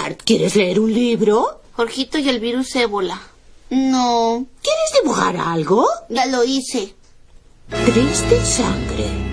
Bart, ¿quieres leer un libro? Jorgito y el virus ébola. No. ¿Quieres dibujar algo? Ya lo hice. Triste sangre.